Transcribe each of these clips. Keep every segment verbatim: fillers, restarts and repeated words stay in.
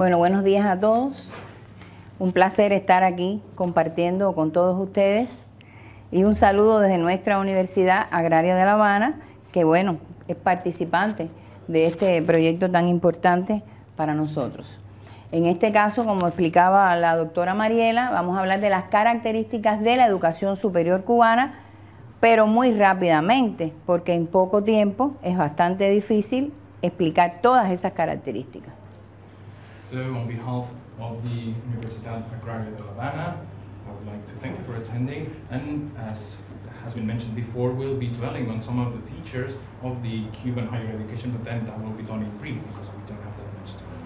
Bueno, buenos días a todos. Un placer estar aquí compartiendo con todos ustedes. Y un saludo desde nuestra Universidad Agraria de La Habana, que bueno, es participante de este proyecto tan importante para nosotros. En este caso, como explicaba la doctora Mariela, vamos a hablar de las características de la educación superior cubana, pero muy rápidamente, porque en poco tiempo es bastante difícil explicar todas esas características. So, on behalf of the Universidad Agraria de La Habana, I would like to thank you for attending, and as has been mentioned before, we'll be dwelling on some of the features of the Cuban higher education, but then that will be done in brief, because we don't have that much time.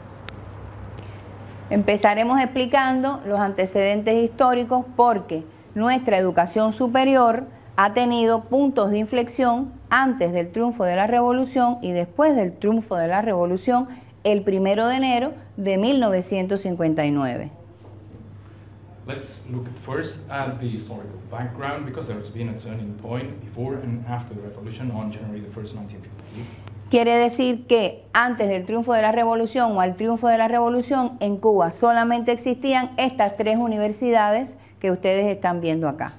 Empezaremos explicando los antecedentes históricos, porque nuestra educación superior ha tenido puntos de inflexión antes del triunfo de la Revolución y después del triunfo de la Revolución, el primero de enero de mil novecientos cincuenta y nueve. Let's look at first at the historical background, because there has been a turning point before and after the revolution on January the first, nineteen fifty. Quiere decir que antes del triunfo de la Revolución o al triunfo de la Revolución en Cuba solamente existían estas tres universidades que ustedes están viendo acá.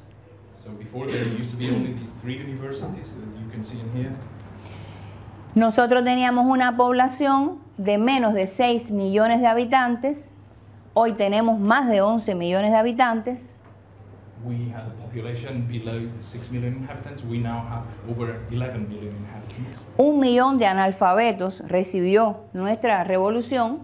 Nosotros teníamos una población de menos de seis millones de habitantes. Hoy tenemos más de once millones de habitantes. We had a population below six million inhabitants. We now have over eleven million inhabitants. Un millón de analfabetos recibió nuestra revolución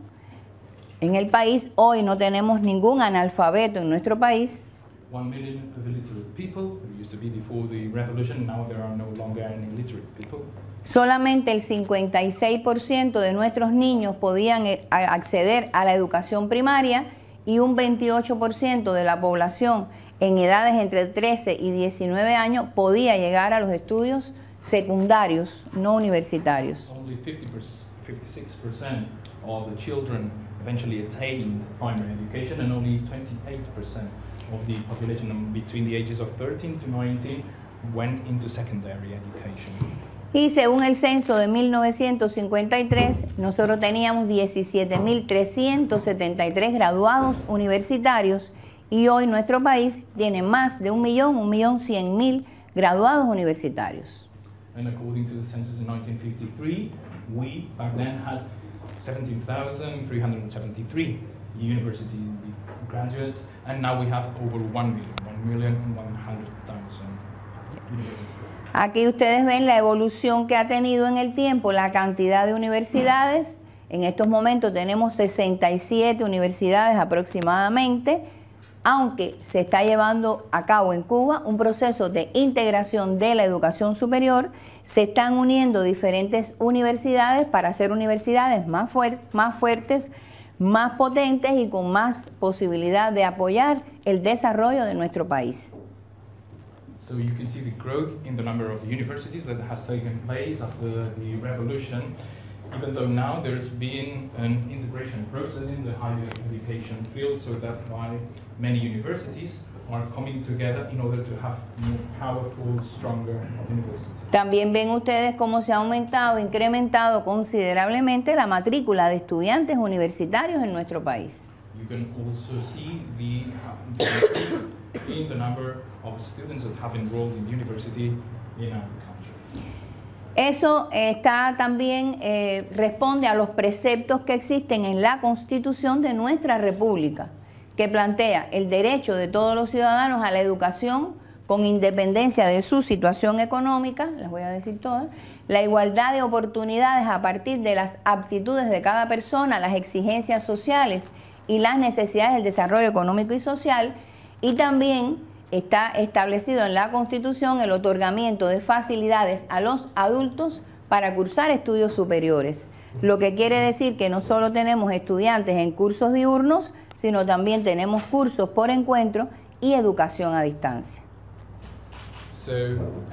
en el país. Hoy no tenemos ningún analfabeto en nuestro país. One million illiterate people, who used to be before the revolution, now there are no longer any illiterate people. Solamente el cincuenta y seis por ciento de nuestros niños podían acceder a la educación primaria y un veintiocho por ciento de la población en edades entre trece y diecinueve años podía llegar a los estudios secundarios, no universitarios. Only fifty-six percent of the children eventually attained primary education, and only twenty-eight percent of the population between the ages of thirteen to nineteen went into secondary education. Y según el censo de mil novecientos cincuenta y tres, nosotros teníamos diecisiete mil trescientos setenta y tres graduados universitarios, y hoy nuestro país tiene más de un millón, un millón cien mil graduados universitarios. And according to the census in nineteen fifty-three, we back then had seventeen thousand three hundred seventy-three university graduates, and now we have over one million, one million one hundred thousand universities. Aquí ustedes ven la evolución que ha tenido en el tiempo la cantidad de universidades. En estos momentos tenemos sesenta y siete universidades aproximadamente, aunque se está llevando a cabo en Cuba un proceso de integración de la educación superior. Se están uniendo diferentes universidades para hacer universidades más, fuert- más fuertes, más potentes y con más posibilidad de apoyar el desarrollo de nuestro país. So you can see the growth in the number of universities that has taken place after the revolution, even though now there's been an integration process in the higher education field, so that's why many universities are coming together in order to have more powerful, stronger universities. También ven ustedes cómo se ha aumentado, incrementado considerablemente la matrícula de estudiantes universitarios en nuestro país. You can also see the, the in the number of students that have enrolled in university in our country. Eso está también eh, responde a los preceptos que existen en la Constitución de nuestra República, que plantea el derecho de todos los ciudadanos a la educación con independencia de su situación económica, las voy a decir todas, la igualdad de oportunidades a partir de las aptitudes de cada persona, las exigencias sociales y las necesidades del desarrollo económico y social. Y también está establecido en la Constitución el otorgamiento de facilidades a los adultos para cursar estudios superiores, lo que quiere decir que no solo tenemos estudiantes en cursos diurnos, sino también tenemos cursos por encuentro y educación a distancia. So,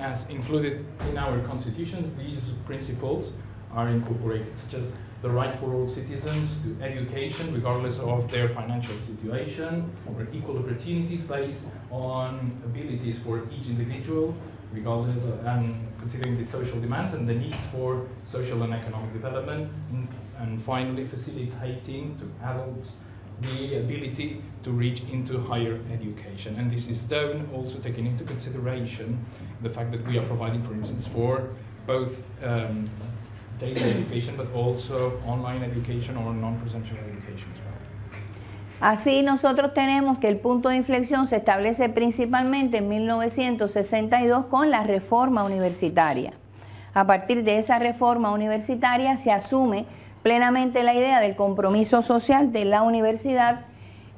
as included in our constitutions, these principles are incorporated, just the right for all citizens to education, regardless of their financial situation, or equal opportunities based on abilities for each individual, regardless of, and considering the social demands and the needs for social and economic development, and finally facilitating to adults the ability to reach into higher education. And this is done also taking into consideration the fact that we are providing, for instance, for both um, daily education, but also online education or non-presential education as well. Así nosotros tenemos que el punto de inflexión se establece principalmente en mil novecientos sesenta y dos con la reforma universitaria. A partir de esa reforma universitaria se asume plenamente la idea del compromiso social de la universidad,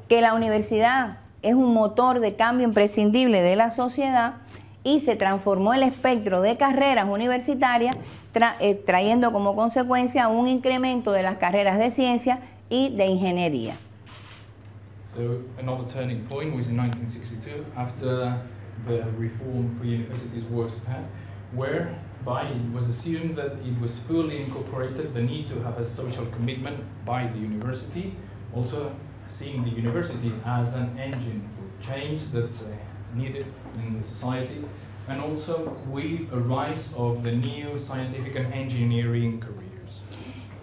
que la universidad es un motor de cambio imprescindible de la sociedad, y se transformó el espectro de carreras universitarias tra- eh, trayendo como consecuencia un incremento de las carreras de ciencia y de ingeniería. So another turning point was in nineteen sixty-two, after the reform for universities was passed, whereby it was assumed that it was fully incorporated the need to have a social commitment by the university, also seeing the university as an engine for change that's uh, needed in the society, and also with a rise of the new scientific and engineering career.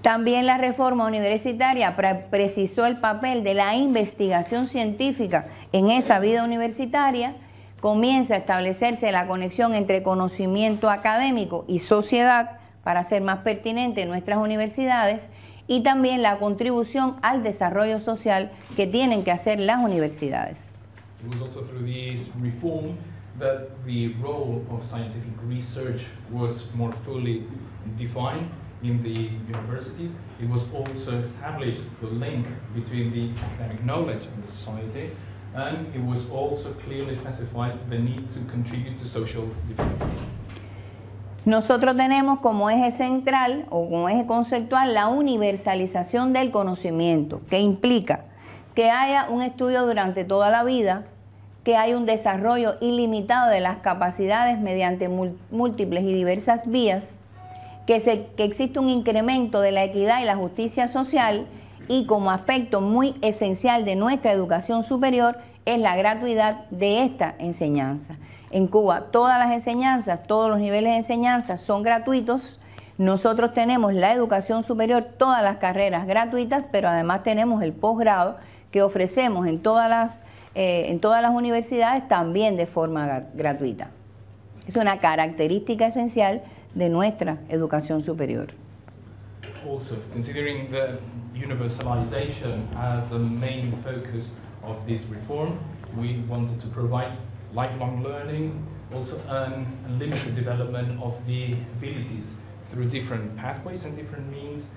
También la reforma universitaria precisó el papel de la investigación científica en esa vida universitaria. Comienza a establecerse la conexión entre conocimiento académico y sociedad, para ser más pertinente en nuestras universidades, y también la contribución al desarrollo social que tienen que hacer las universidades. In the universities, it was also established the link between the academic knowledge and the society, and it was also clearly specified the need to contribute to social development. Nosotros tenemos como eje central o como eje conceptual la universalización del conocimiento, que implica que haya un estudio durante toda la vida, que haya un desarrollo ilimitado de las capacidades mediante múltiples y diversas vías, Que, se, que existe un incremento de la equidad y la justicia social, y como aspecto muy esencial de nuestra educación superior es la gratuidad de esta enseñanza. En Cuba todas las enseñanzas, todos los niveles de enseñanza son gratuitos. Nosotros tenemos la educación superior, todas las carreras gratuitas, pero además tenemos el posgrado que ofrecemos en todas las, eh, en todas las universidades también de forma gratuita. Es una característica esencial de nuestra educación superior. Also, considering the universalization as the main focus of this reform, we wanted to provide lifelong learning, also an unlimited development of the abilities through different pathways and different means,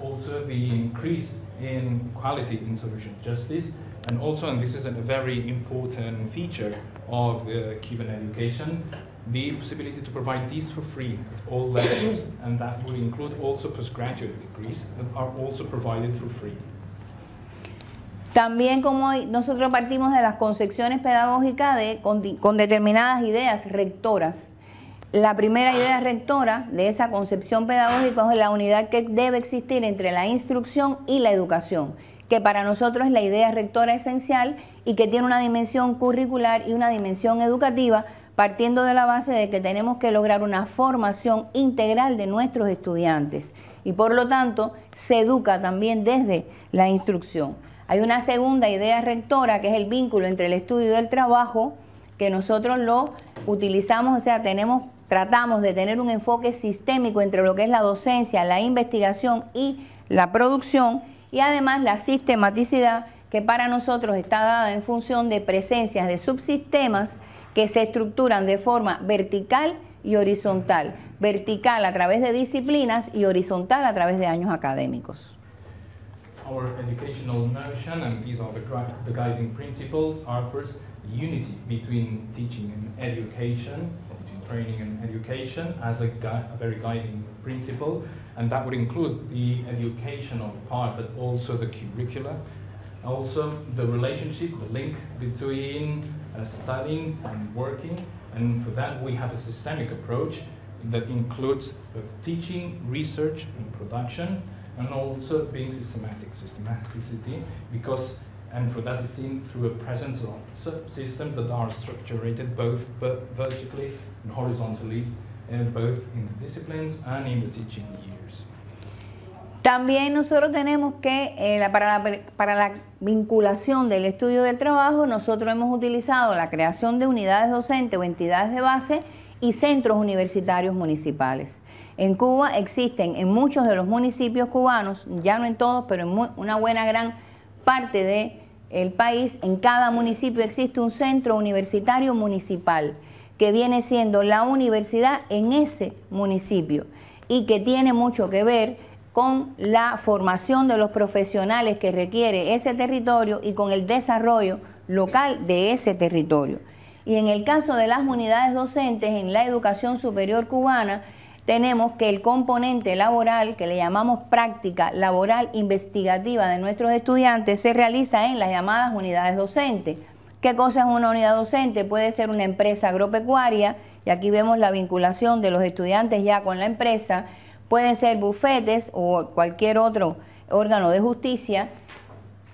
also the increase in quality in social justice, and also, and this is a very important feature of the Cuban education, the possibility to provide these for free at all levels, and that would include also postgraduate degrees that are also provided for free. También, como nosotros partimos de las concepciones pedagógicas de, con, con determinadas ideas rectoras. La primera idea rectora de esa concepción pedagógica es la unidad que debe existir entre la instrucción y la educación, que para nosotros es la idea rectora esencial y que tiene una dimensión curricular y una dimensión educativa, partiendo de la base de que tenemos que lograr una formación integral de nuestros estudiantes, y por lo tanto se educa también desde la instrucción. Hay una segunda idea rectora que es el vínculo entre el estudio y el trabajo, que nosotros lo utilizamos, o sea, tenemos, tratamos de tener un enfoque sistémico entre lo que es la docencia, la investigación y la producción, y además la sistematicidad, que para nosotros está dada en función de presencias de subsistemas que se estructuran de forma vertical y horizontal. Vertical a través de disciplinas y horizontal a través de años académicos. Our educational notion, and these are the, the guiding principles, are first unity between teaching and education, between training and education, as a, gui a very guiding principle, and that would include the educational part, but also the curricula, also the relationship, the link between Uh, studying and working, and for that we have a systemic approach that includes both teaching, research and production, and also being systematic, systematicity, because and for that is seen through a presence of subsystems that are structured both vertically and horizontally, and both in the disciplines and in the teaching years. También nosotros tenemos que, eh, la, para, la, para la vinculación del estudio del trabajo, nosotros hemos utilizado la creación de unidades docentes o entidades de base y centros universitarios municipales. En Cuba existen en muchos de los municipios cubanos, ya no en todos, pero en muy, una buena gran parte de el país, en cada municipio existe un centro universitario municipal que viene siendo la universidad en ese municipio y que tiene mucho que ver con la formación de los profesionales que requiere ese territorio y con el desarrollo local de ese territorio. Y en el caso de las unidades docentes en la educación superior cubana, tenemos que el componente laboral, que le llamamos práctica laboral investigativa de nuestros estudiantes, se realiza en las llamadas unidades docentes. ¿Qué cosa es una unidad docente? Puede ser una empresa agropecuaria, y aquí vemos la vinculación de los estudiantes ya con la empresa, pueden ser bufetes o cualquier otro órgano de justicia,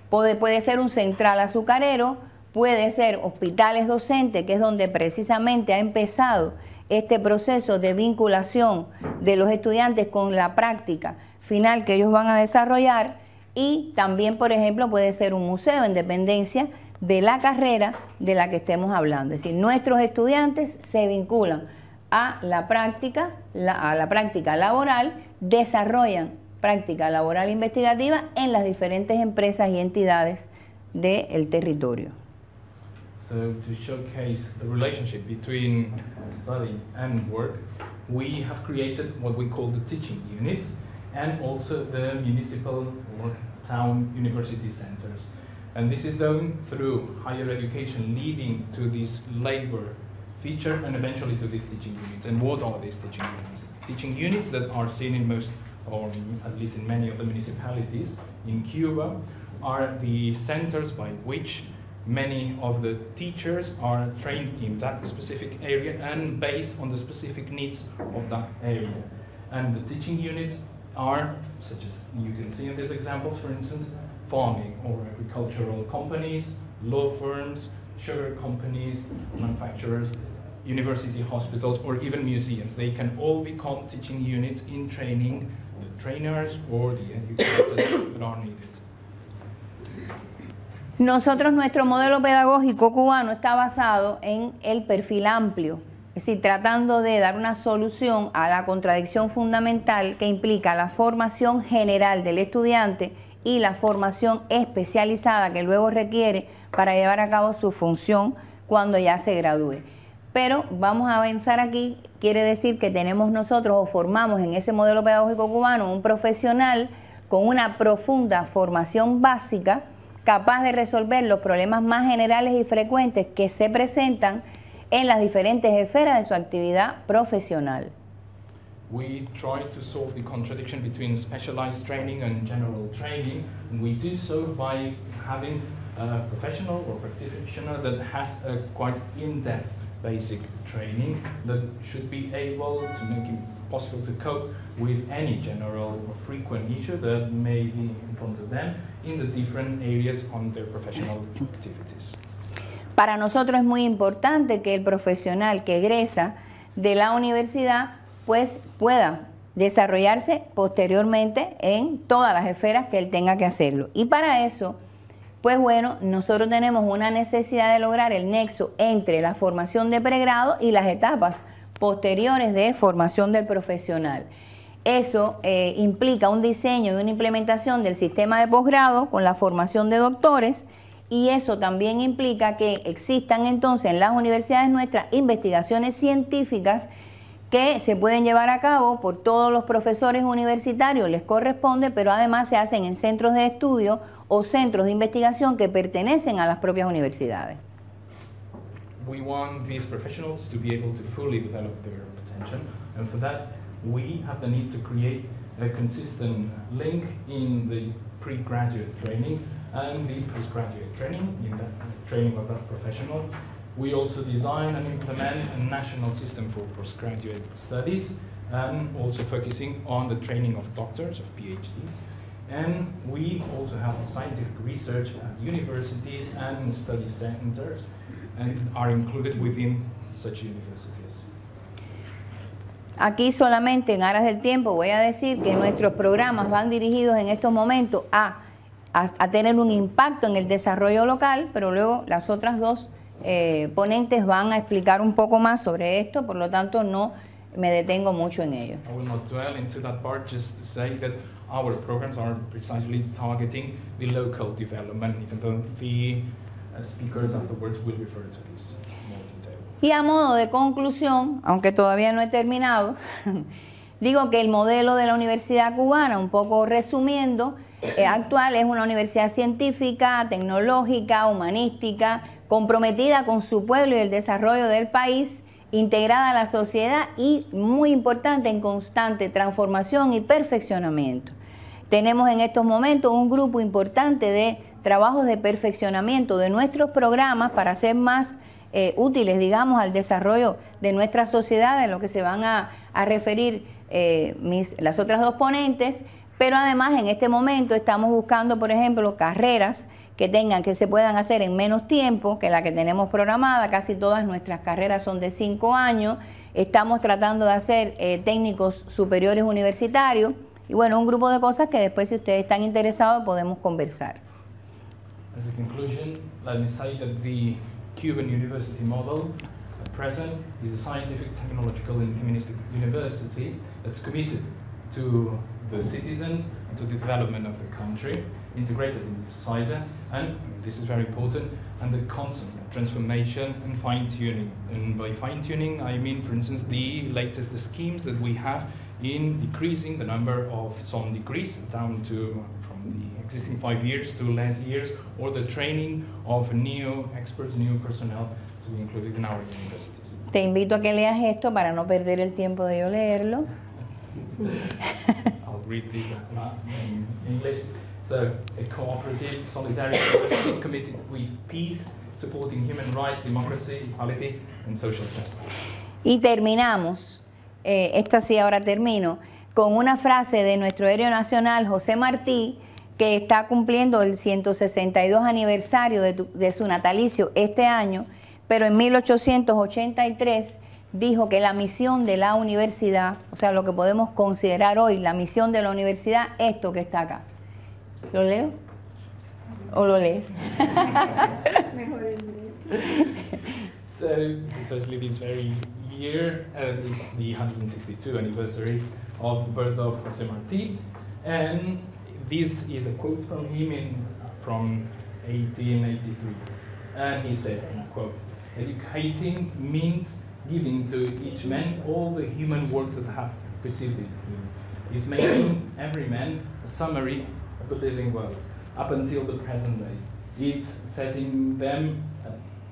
puede, puede ser un central azucarero, puede ser hospitales docentes, que es donde precisamente ha empezado este proceso de vinculación de los estudiantes con la práctica final que ellos van a desarrollar, y también, por ejemplo, puede ser un museo en dependencia de la carrera de la que estemos hablando. Es decir, nuestros estudiantes se vinculan a la práctica, la, a la práctica laboral, desarrollan práctica laboral investigativa en las diferentes empresas y entidades del territorio. So to showcase the relationship between study and work, we have created what we call the teaching units and also the municipal or town university centers. And this is done through higher education leading to this labor feature and eventually to these teaching units. And what are these teaching units? Teaching units that are seen in most, or at least in many of the municipalities in Cuba, are the centers by which many of the teachers are trained in that specific area and based on the specific needs of that area. And the teaching units are, such as you can see in these examples, for instance, farming or agricultural companies, law firms, sugar companies, manufacturers, university hospitals, or even museums. They can all become teaching units in training the trainers or the educators that are needed. Nosotros, nuestro modelo pedagógico cubano está basado en el perfil amplio, es decir, tratando de dar una solución a la contradicción fundamental que implica la formación general del estudiante y la formación especializada que luego requiere para llevar a cabo su función cuando ya se gradúe. Pero vamos a avanzar aquí, quiere decir que tenemos nosotros o formamos en ese modelo pedagógico cubano un profesional con una profunda formación básica, capaz de resolver los problemas más generales y frecuentes que se presentan en las diferentes esferas de su actividad profesional. We try to solve the contradiction between specialized training and general training, and we do so by having a professional or practitioner that has a quite in-depth basic training that should be able to make it possible to cope with any general or frequent issue that may be in front of them in the different areas on their professional activities. Para nosotros es muy importante que el profesional que egresa de la universidad pues pueda desarrollarse posteriormente en todas las esferas que él tenga que hacerlo. Y para eso, pues bueno, nosotros tenemos una necesidad de lograr el nexo entre la formación de pregrado y las etapas posteriores de formación del profesional. Eso eh, implica un diseño y una implementación del sistema de posgrado con la formación de doctores, y eso también implica que existan entonces en las universidades nuestras investigaciones científicas que se pueden llevar a cabo por todos los profesores universitarios, les corresponde, pero además se hacen en centros de estudio o centros de investigación que pertenecen a las propias universidades. We want these professionals to be able to fully develop their potential, and for that we have the need to create a consistent link in the pre-graduate training and the postgraduate training, in the training of that professional. We also design and implement a national system for postgraduate studies, and also focusing on the training of doctors, of PhDs, And we also have scientific research at universities and study centers, and are included within such universities. Aquí solamente en aras del tiempo voy a decir que nuestros programas van dirigidos en estos momentos a, a, a tener un impacto en el desarrollo local, pero luego las otras dos eh, ponentes van a explicar un poco más sobre esto, por lo tanto no me detengo mucho en ello. I will not dwell into that part, just to say that our programs are precisely targeting the local development, even though the speakers afterwards will refer to this. Y a modo de conclusión, aunque todavía no he terminado, digo que el modelo de la universidad cubana, un poco resumiendo, eh, actual es una universidad científica, tecnológica, humanística, comprometida con su pueblo y el desarrollo del país, integrada a la sociedad y, muy importante, en constante transformación y perfeccionamiento. Tenemos en estos momentos un grupo importante de trabajos de perfeccionamiento de nuestros programas para ser más Eh, útiles, digamos, al desarrollo de nuestra sociedad, en lo que se van a, a referir eh, mis, las otras dos ponentes, pero además en este momento estamos buscando, por ejemplo, carreras que tengan, que se puedan hacer en menos tiempo que la que tenemos programada. Casi todas nuestras carreras son de cinco años, estamos tratando de hacer eh, técnicos superiores universitarios, y bueno, un grupo de cosas que después, si ustedes están interesados, podemos conversar. As a conclusion, let me say that the Cuban university model at present is a scientific, technological and humanistic university that's committed to the citizens and to the development of the country, integrated in society, and this is very important, and the constant transformation and fine-tuning. And by fine-tuning I mean, for instance, the latest schemes that we have in decreasing the number of some degrees down to the existing five years to less years, or the training of new experts, new personnel to be included in our universities. Te invito a que leas esto para no perder el tiempo de yo leerlo. I'll read this in English. So, a cooperative, solidarity university committed with peace, supporting human rights, democracy, equality, and social justice. Y terminamos. Eh, esta sí, ahora termino con una frase de nuestro héroe nacional, José Martí, que está cumpliendo el ciento sesenta y dos aniversario de, tu, de su natalicio este año, pero en mil ochocientos ochenta y tres dijo que la misión de la universidad, o sea, lo que podemos considerar hoy la misión de la universidad, esto que está acá. ¿Lo leo? ¿O lo lees? Mejor el mío. So, especially this very year, uh, it's the one hundred sixty-two anniversary of the birth of José Martí, and this is a quote from him in, from eighteen eighty-three, and he said, and I quote, "Educating means giving to each man all the human works that have preceded him, is making every man a summary of the living world up until the present day. It's setting them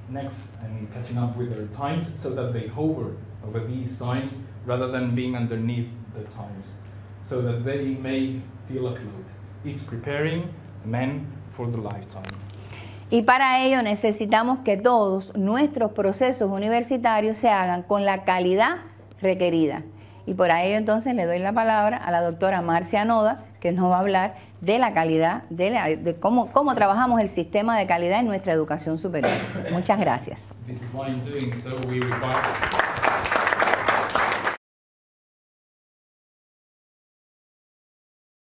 next and catching up with their times so that they hover over these times rather than being underneath the times, so that they may feel afloat. It's preparing men for the lifetime." Y para ello necesitamos que todos nuestros procesos universitarios se hagan con la calidad requerida. Y por ello entonces le doy la palabra a la doctora Marcia Noda, que nos va a hablar de la calidad, de, la, de cómo, cómo trabajamos el sistema de calidad en nuestra educación superior. Muchas gracias.